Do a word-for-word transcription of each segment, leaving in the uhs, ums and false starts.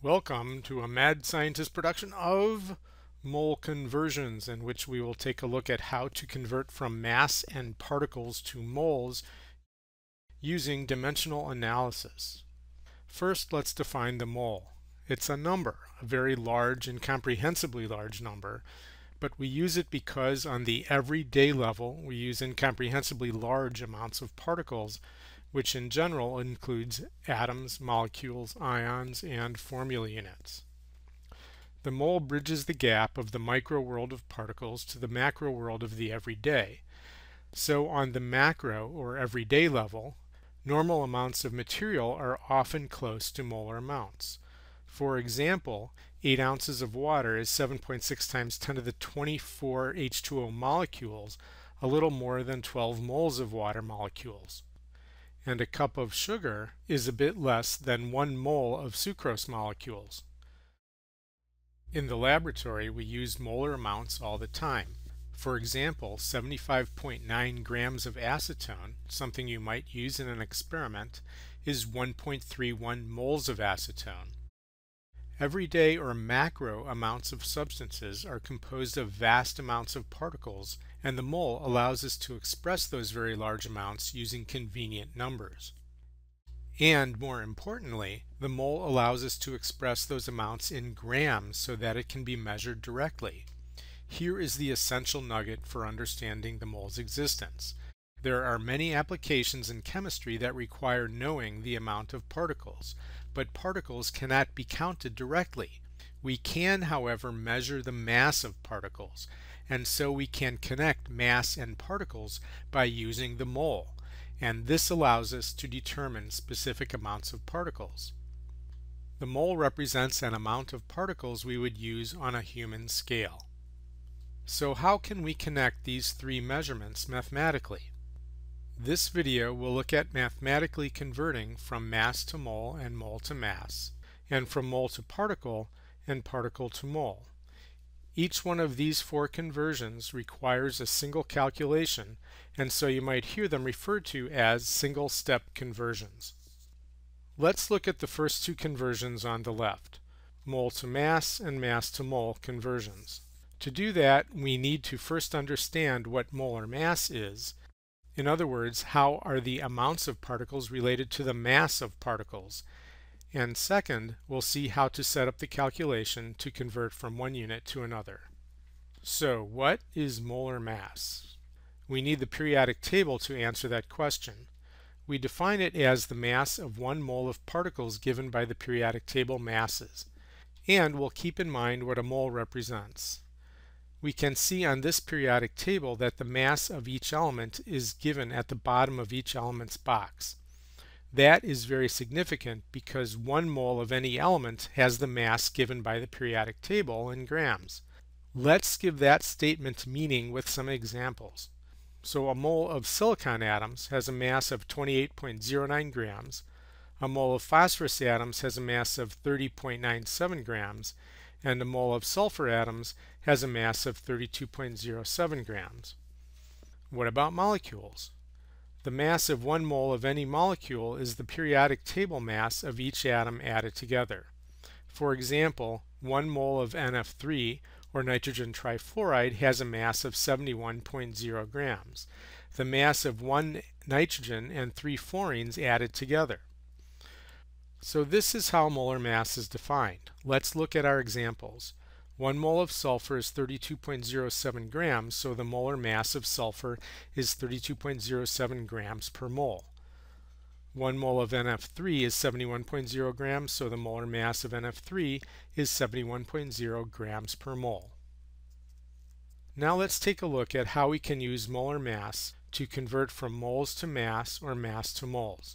Welcome to a Mad Scientist production of Mole Conversions, in which we will take a look at how to convert from mass and particles to moles using dimensional analysis. First, let's define the mole. It's a number, a very large and comprehensibly large number, but we use it because on the everyday level we use incomprehensibly large amounts of particles, which in general includes atoms, molecules, ions, and formula units. The mole bridges the gap of the micro world of particles to the macro world of the everyday. So on the macro or everyday level, normal amounts of material are often close to molar amounts. For example, eight ounces of water is seven point six times ten to the twenty-four H two O molecules, a little more than twelve moles of water molecules. And a cup of sugar is a bit less than one mole of sucrose molecules. In the laboratory, we use molar amounts all the time. For example, seventy-five point nine grams of acetone, something you might use in an experiment, is one point three one moles of acetone. Everyday or macro amounts of substances are composed of vast amounts of particles, and the mole allows us to express those very large amounts using convenient numbers. And more importantly, the mole allows us to express those amounts in grams so that it can be measured directly. Here is the essential nugget for understanding the mole's existence. There are many applications in chemistry that require knowing the amount of particles, but particles cannot be counted directly. We can, however, measure the mass of particles, and so we can connect mass and particles by using the mole, and this allows us to determine specific amounts of particles. The mole represents an amount of particles we would use on a human scale. So how can we connect these three measurements mathematically? This video will look at mathematically converting from mass to mole and mole to mass, and from mole to particle and particle to mole. Each one of these four conversions requires a single calculation, and so you might hear them referred to as single-step conversions. Let's look at the first two conversions on the left, mole to mass and mass to mole conversions. To do that, we need to first understand what molar mass is. In other words, how are the amounts of particles related to the mass of particles? And second, we'll see how to set up the calculation to convert from one unit to another. So, what is molar mass? We need the periodic table to answer that question. We define it as the mass of one mole of particles given by the periodic table masses. And we'll keep in mind what a mole represents. We can see on this periodic table that the mass of each element is given at the bottom of each element's box. That is very significant because one mole of any element has the mass given by the periodic table in grams. Let's give that statement meaning with some examples. So a mole of silicon atoms has a mass of twenty-eight point zero nine grams, a mole of phosphorus atoms has a mass of thirty point nine seven grams, and a mole of sulfur atoms has a mass of thirty-two point zero seven grams. What about molecules? The mass of one mole of any molecule is the periodic table mass of each atom added together. For example, one mole of N F three, or nitrogen trifluoride, has a mass of seventy-one point zero grams, the mass of one nitrogen and three fluorines added together. So this is how molar mass is defined. Let's look at our examples. One mole of sulfur is thirty-two point zero seven grams, so the molar mass of sulfur is thirty-two point zero seven grams per mole. One mole of N F three is seventy-one point zero grams, so the molar mass of N F three is seventy-one point zero grams per mole. Now let's take a look at how we can use molar mass to convert from moles to mass or mass to moles.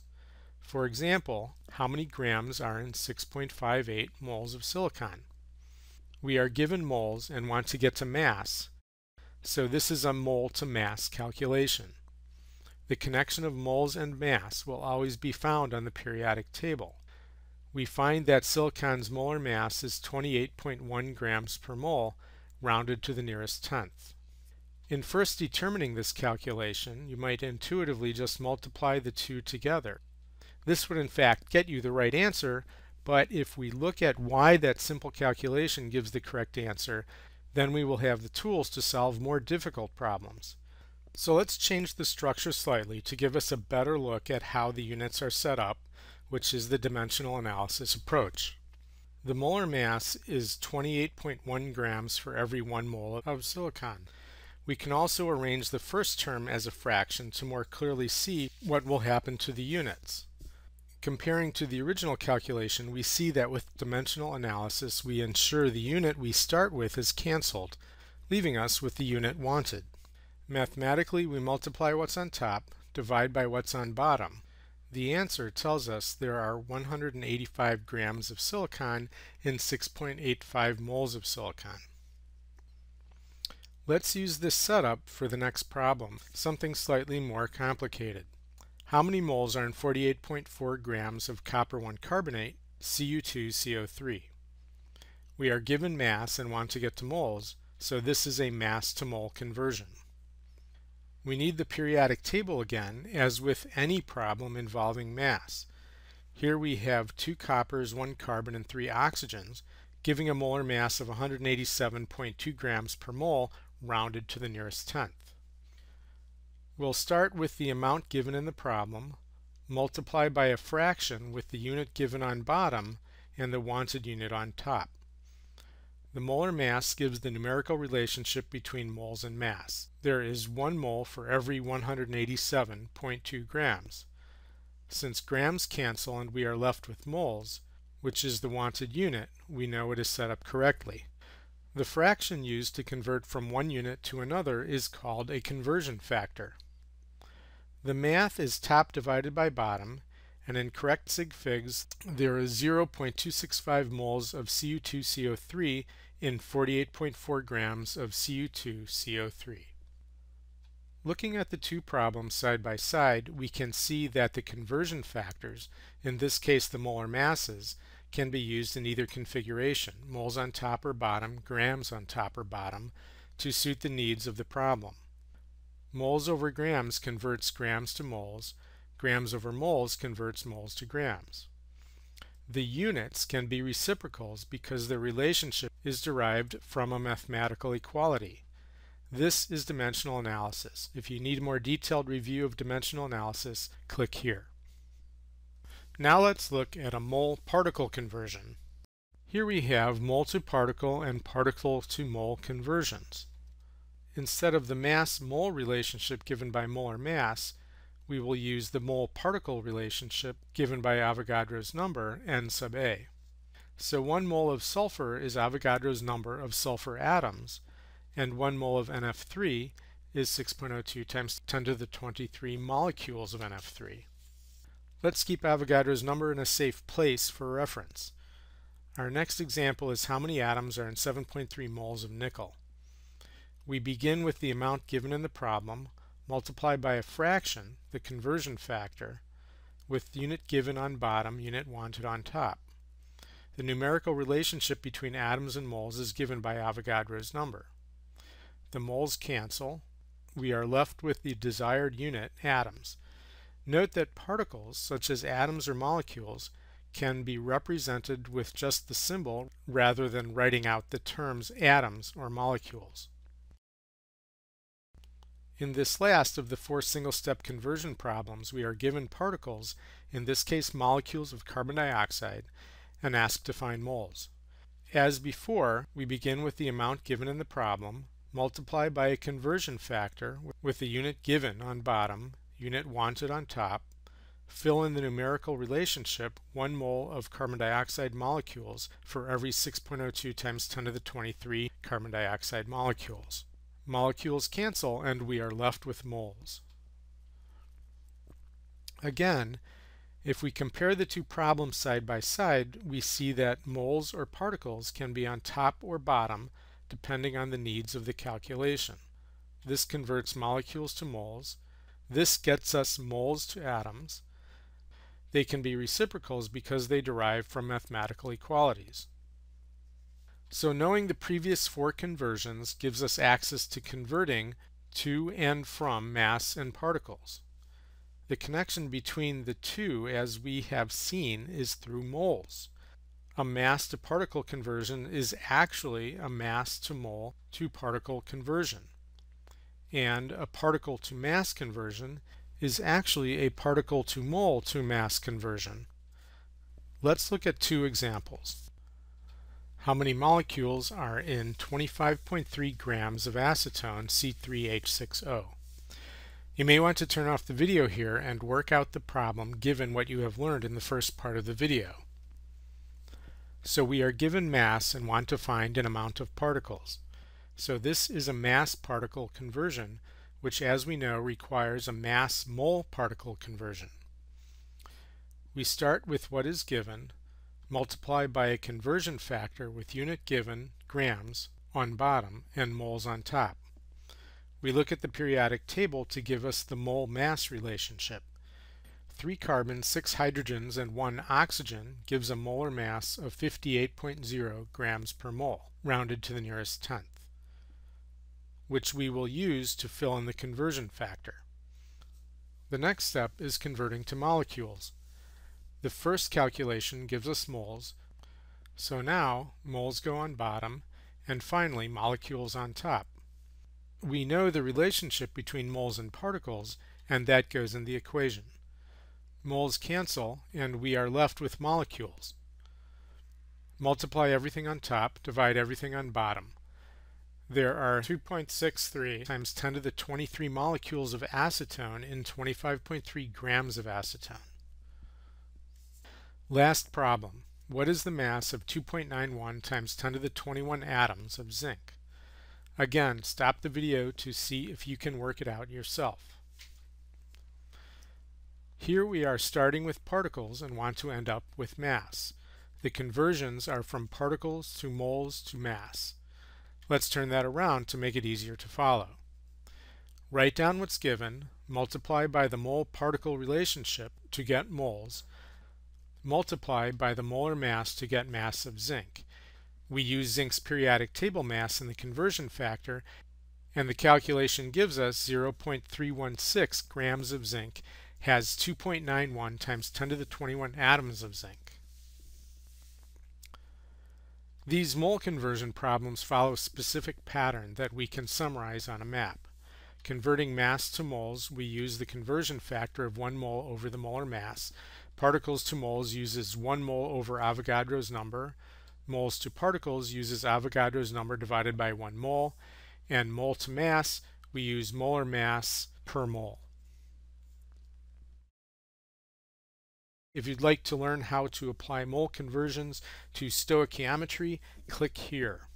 For example, how many grams are in six point five eight moles of silicon? We are given moles and want to get to mass, so this is a mole-to-mass calculation. The connection of moles and mass will always be found on the periodic table. We find that silicon's molar mass is twenty-eight point one grams per mole, rounded to the nearest tenth. In first determining this calculation, you might intuitively just multiply the two together. This would in fact get you the right answer, But if we look at why that simple calculation gives the correct answer, then we will have the tools to solve more difficult problems. So let's change the structure slightly to give us a better look at how the units are set up, which is the dimensional analysis approach. The molar mass is twenty-eight point one grams for every one mole of silicon. We can also arrange the first term as a fraction to more clearly see what will happen to the units. Comparing to the original calculation, we see that with dimensional analysis we ensure the unit we start with is cancelled, leaving us with the unit wanted. Mathematically, we multiply what's on top, divide by what's on bottom. The answer tells us there are one hundred eighty-five grams of silicon and six point eight five moles of silicon. Let's use this setup for the next problem, something slightly more complicated. How many moles are in forty-eight point four grams of copper one carbonate, C U two C O three? We are given mass and want to get to moles, so this is a mass to mole conversion. We need the periodic table again, as with any problem involving mass. Here we have two coppers, one carbon, and three oxygens, giving a molar mass of one hundred eighty-seven point two grams per mole, rounded to the nearest tenth. We'll start with the amount given in the problem, multiply by a fraction with the unit given on bottom and the wanted unit on top. The molar mass gives the numerical relationship between moles and mass. There is one mole for every one hundred eighty-seven point two grams. Since grams cancel and we are left with moles, which is the wanted unit, we know it is set up correctly. The fraction used to convert from one unit to another is called a conversion factor. The math is top divided by bottom, and in correct sig figs there is zero point two six five moles of C U two C O three in forty-eight point four grams of C U two C O three. Looking at the two problems side by side, we can see that the conversion factors, in this case the molar masses, can be used in either configuration, moles on top or bottom, grams on top or bottom, to suit the needs of the problem. Moles over grams converts grams to moles, grams over moles converts moles to grams. The units can be reciprocals because their relationship is derived from a mathematical equality. This is dimensional analysis. If you need a more detailed review of dimensional analysis, click here. Now let's look at a mole-particle conversion. Here we have mole-to-particle and particle-to-mole conversions. Instead of the mass-mole relationship given by molar mass, we will use the mole-particle relationship given by Avogadro's number, N sub A. So one mole of sulfur is Avogadro's number of sulfur atoms, and one mole of N F three is six point zero two times ten to the twenty-three molecules of N F three. Let's keep Avogadro's number in a safe place for reference. Our next example is how many atoms are in seven point three moles of nickel. We begin with the amount given in the problem, multiply by a fraction, the conversion factor, with the unit given on bottom, unit wanted on top. The numerical relationship between atoms and moles is given by Avogadro's number. The moles cancel. We are left with the desired unit, atoms. Note that particles, such as atoms or molecules, can be represented with just the symbol rather than writing out the terms atoms or molecules. In this last of the four single-step conversion problems, we are given particles, in this case molecules of carbon dioxide, and asked to find moles. As before, we begin with the amount given in the problem, multiply by a conversion factor with the unit given on bottom, unit wanted on top, fill in the numerical relationship one mole of carbon dioxide molecules for every six point zero two times ten to the twenty-three carbon dioxide molecules. Molecules cancel and we are left with moles. Again, if we compare the two problems side by side, we see that moles or particles can be on top or bottom depending on the needs of the calculation. This converts molecules to moles. This gets us moles to atoms. They can be reciprocals because they derive from mathematical equalities. So knowing the previous four conversions gives us access to converting to and from mass and particles. The connection between the two, as we have seen, is through moles. a mass to particle conversion is actually a mass to mole to particle conversion. And a particle to mass conversion is actually a particle to mole to mass conversion. Let's look at two examples. How many molecules are in twenty-five point three grams of acetone C three H six O? You may want to turn off the video here and work out the problem given what you have learned in the first part of the video. So we are given mass and want to find an amount of particles. So this is a mass-particle conversion, which as we know requires a mass-mole particle conversion. We start with what is given, multiply by a conversion factor with unit given, grams, on bottom and moles on top. We look at the periodic table to give us the mole-mass relationship. Three carbons, six hydrogens, and one oxygen gives a molar mass of fifty-eight point zero grams per mole, rounded to the nearest tenth, which we will use to fill in the conversion factor. The next step is converting to molecules. The first calculation gives us moles, so now moles go on bottom, and finally molecules on top. We know the relationship between moles and particles, and that goes in the equation. Moles cancel, and we are left with molecules. Multiply everything on top, divide everything on bottom. There are two point six three times ten to the twenty-three molecules of acetone in twenty-five point three grams of acetone. Last problem. What is the mass of two point nine one times ten to the twenty-one atoms of zinc? Again, stop the video to see if you can work it out yourself. Here we are starting with particles and want to end up with mass. The conversions are from particles to moles to mass. Let's turn that around to make it easier to follow. Write down what's given, multiply by the mole-particle relationship to get moles, multiply by the molar mass to get mass of zinc. We use zinc's periodic table mass in the conversion factor, and the calculation gives us zero point three one six grams of zinc has two point nine one times ten to the twenty-one atoms of zinc. These mole conversion problems follow a specific pattern that we can summarize on a map. Converting mass to moles, we use the conversion factor of one mole over the molar mass. Particles to moles uses one mole over Avogadro's number. Moles to particles uses Avogadro's number divided by one mole. And mole to mass, we use molar mass per mole. If you'd like to learn how to apply mole conversions to stoichiometry, click here.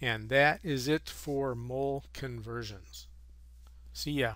And that is it for mole conversions. See ya.